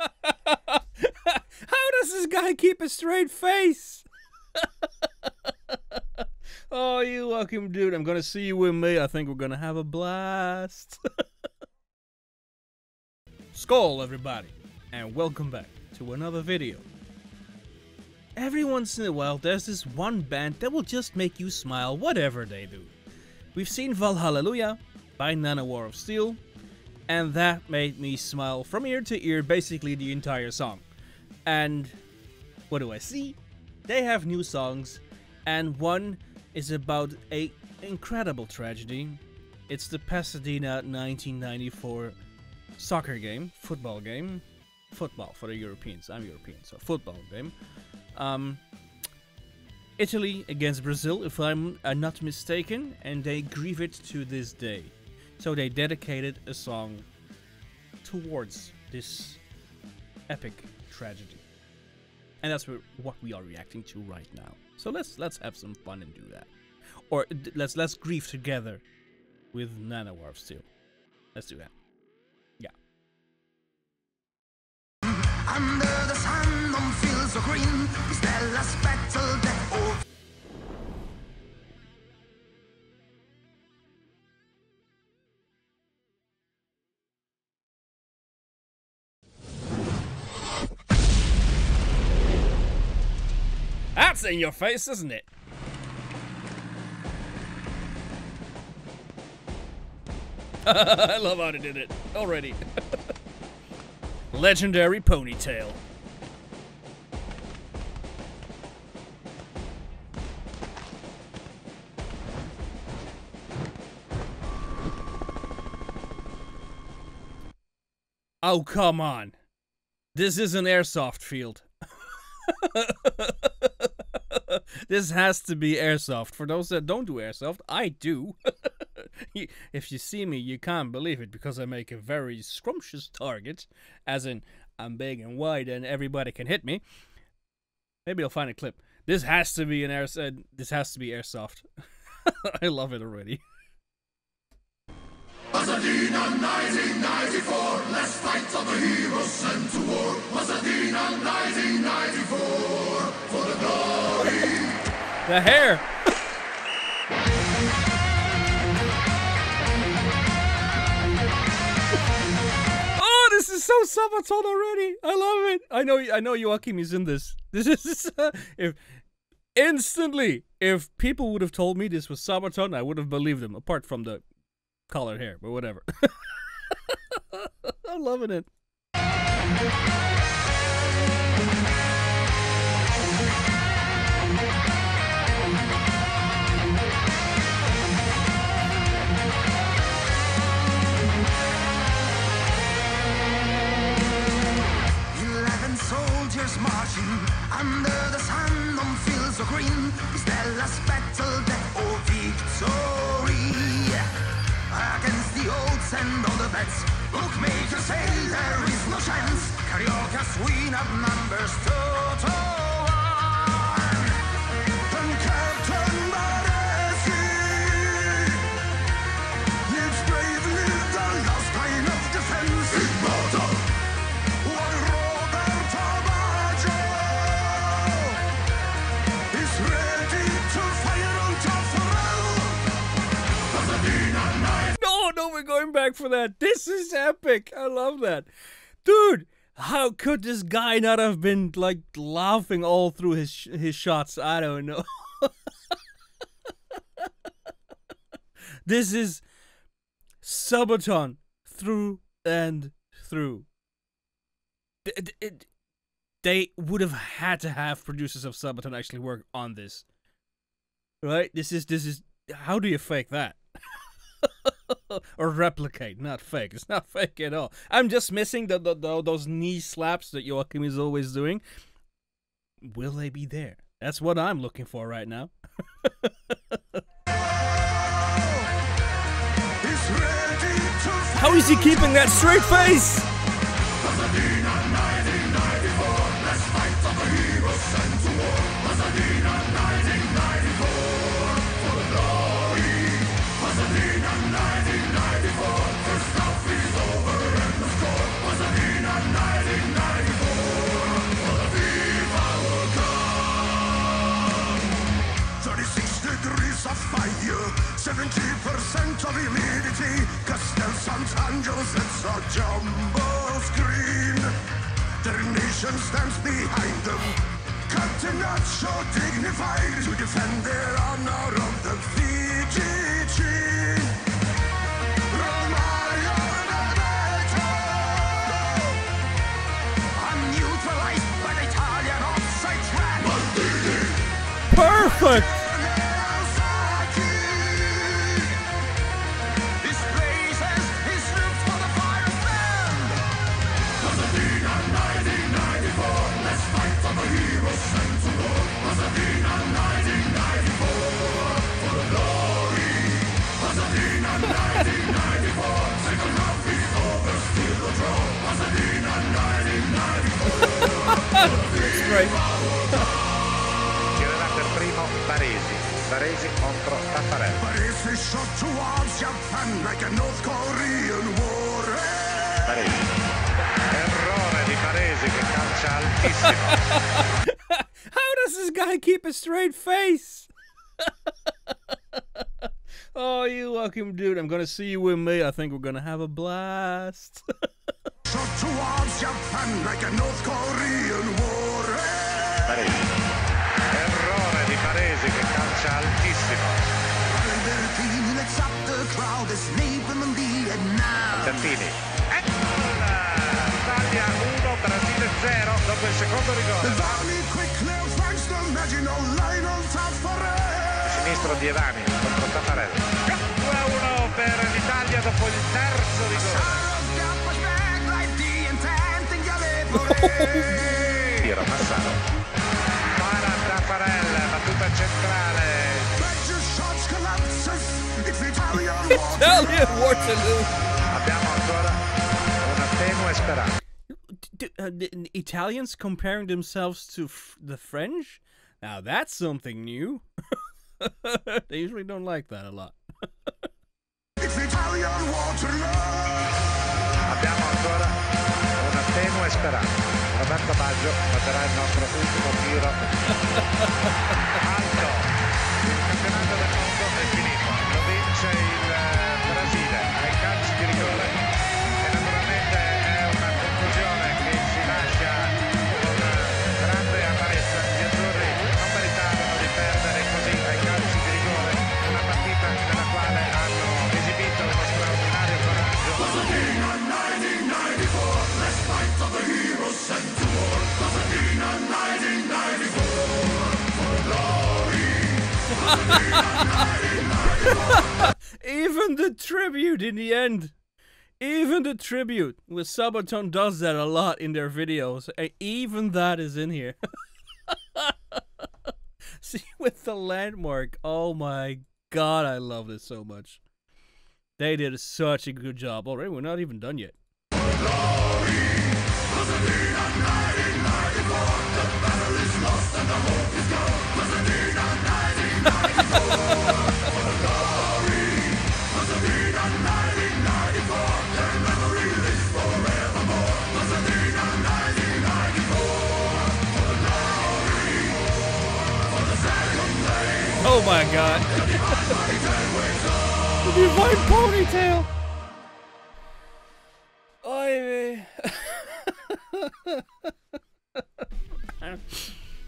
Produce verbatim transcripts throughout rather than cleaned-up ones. How does this guy keep a straight face? Oh, you welcome, dude. I'm gonna see you with me. I think we're gonna have a blast. Skål, everybody, and welcome back to another video. Every once in a while, there's this one band that will just make you smile, whatever they do. We've seen Valhalleluja by Nanowar of Steel, and that made me smile from ear to ear, basically the entire song. And what do I see? They have new songs, and one is about a incredible tragedy. It's the Pasadena nineteen ninety-four soccer game, football game, football for the Europeans. I'm European, so football game. Um, Italy against Brazil, if I'm uh, not mistaken, and they grieve it to this day. So they dedicated a song towards this epic tragedy. And that's what we are reacting to right now. So let's let's have some fun and do that, or let's let's grieve together with Nanowar of Steel. Let's do that. Yeah. Under the sun, don't feel so green. Is there a spectral death? Oh. That's in your face, isn't it? I love how they did it already. Legendary ponytail. Oh, come on. This is an airsoft field. This has to be airsoft. For those that don't do airsoft, I do. If you see me, you can't believe it, because I make a very scrumptious target. As in, I'm big and wide and everybody can hit me. Maybe I'll find a clip. This has to be an air. Uh, this has to be airsoft. I love it already. Pasadena nineteen ninety-four, last fight of the heroes sent to war. Pasadena nineteen ninety-four, for the glory. The hair. Oh, this is so Sabaton already. I love it. I know. I know. Joakim is in this. This is uh, if instantly if people would have told me this was Sabaton, I would have believed them. Apart from the colored hair, but whatever. I'm loving it. Eleven soldiers marching under the sun, don't feel so green. Is there a spectral death or victory? Against the olds and all the vets, bookmakers say there is no chance. Carioca's win up numbers total. Going back for that. This is epic. I love that. Dude, how could this guy not have been like laughing all through his sh his shots? I don't know. This is Sabaton through and through. It, it, they would have had to have producers of Sabaton actually work on this. Right? This is this is how do you fake that? Or replicate, not fake. It's not fake at all. I'm just missing the, the, the those knee slaps that Joakim is always doing. Will they be there? That's what I'm looking for right now. How is he keeping that straight face? nineteen ninety-four, first half is over and the score was a nineteen ninety-four. angels, it's our jumbo screen. Their nation stands behind them, cutting out so dignified to defend their honor of the Fiji tree. Romario, Roberto, unutilized by the Italian offside track. Perfect! Right. Girerà per primo Baresi, Baresi contro Taffarelli. Baresi shot towards Japan like a North Korean war. Baresi. Errore di Baresi che calcia altissimo. How does this guy keep a straight face? Oh, you welcome, dude. I'm gonna see you with me. I think we're gonna have a blast. Shot towards Japan like a North Korean war. Paresi. Errore di Paresi che calcia altissimo. Santini. Eccola! Italia uno, Brasile zero dopo il secondo rigore. Sinistro di Evani contro Taffarelli. due a uno per l'Italia dopo il terzo rigore. Tiro passato para Taffarelli, battuta centrale. Italian Waterloo. Abbiamo ancora una tenue speranza. Do, uh, the, the Italians comparing themselves to f the French? Now that's something new. They usually don't like that a lot. It's Italian Waterloo. Abbiamo ancora tenue speranza. Roberto Baggio batterà il nostro ultimo tiro alto. Il campionato del mondo è finito, lo vince il Brasile ai calci di rigore e naturalmente è una conclusione che ci lascia con grande amarezza. Gli azzurri non meritarono di perdere così ai calci di rigore una partita nella quale hanno esibito uno straordinario coraggio. Sent to war, Pasadena nineteen ninety-four, for glory. Even the tribute in the end, even the tribute, with Sabaton does that a lot in their videos, and even that is in here. See, with the landmark, oh my god, I love this so much. They did such a good job. Already, we're not even done yet. Oh my god. The divine ponytail.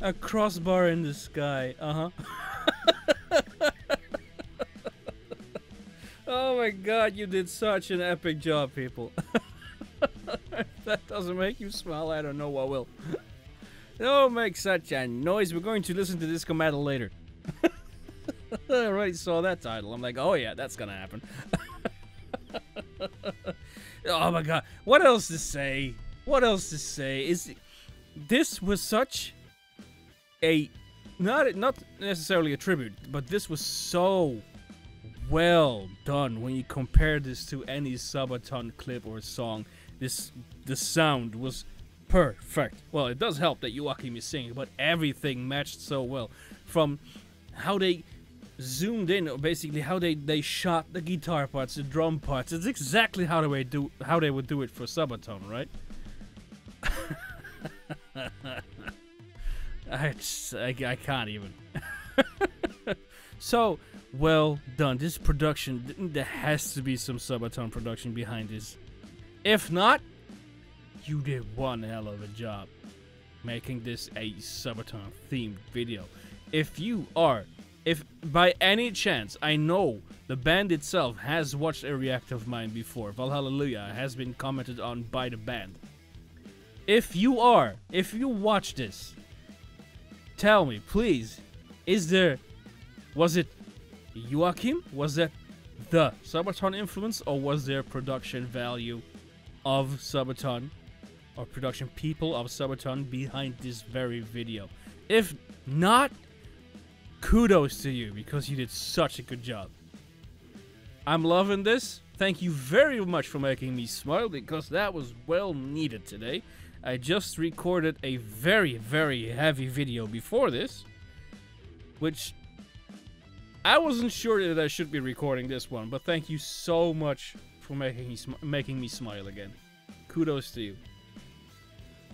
A crossbar in the sky. Uh huh. Oh my god, you did such an epic job, people. If that doesn't make you smile, I don't know what will. Don't make such a noise. We're going to listen to Disco Metal later. I already saw that title. I'm like, oh yeah, that's gonna happen. Oh my god, what else to say? What else to say? Is this was such a not not necessarily a tribute, but this was so well done when you compare this to any Sabaton clip or song. This the sound was perfect. Well, it does help that Joakim is singing, but everything matched so well, from how they zoomed in, or basically how they they shot the guitar parts, the drum parts. It's exactly how they do how they would do it for Sabaton, right? I, just, I I can't even. So well done. This production, there has to be some Sabaton production behind this. If not, you did one hell of a job making this a Sabaton themed video. If you are, if by any chance, I know the band itself has watched a react of mine before. Valhalleluja has been commented on by the band. If you are, if you watch this, tell me, please, is there, was it Joakim? Was that the Sabaton influence, or was there production value of Sabaton or production people of Sabaton behind this very video? If not, kudos to you, because you did such a good job. I'm loving this. Thank you very much for making me smile, because that was well needed today. I just recorded a very, very heavy video before this, which I wasn't sure that I should be recording this one, but thank you so much for making me, sm making me smile again. Kudos to you.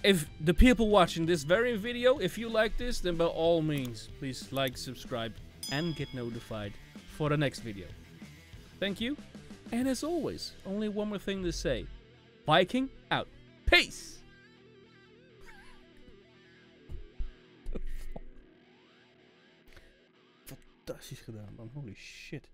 If the people watching this very video, if you like this, then by all means, please like, subscribe, and get notified for the next video. Thank you, and as always, only one more thing to say. Viking out. Peace! Fantastisch gedaan, man. Holy shit.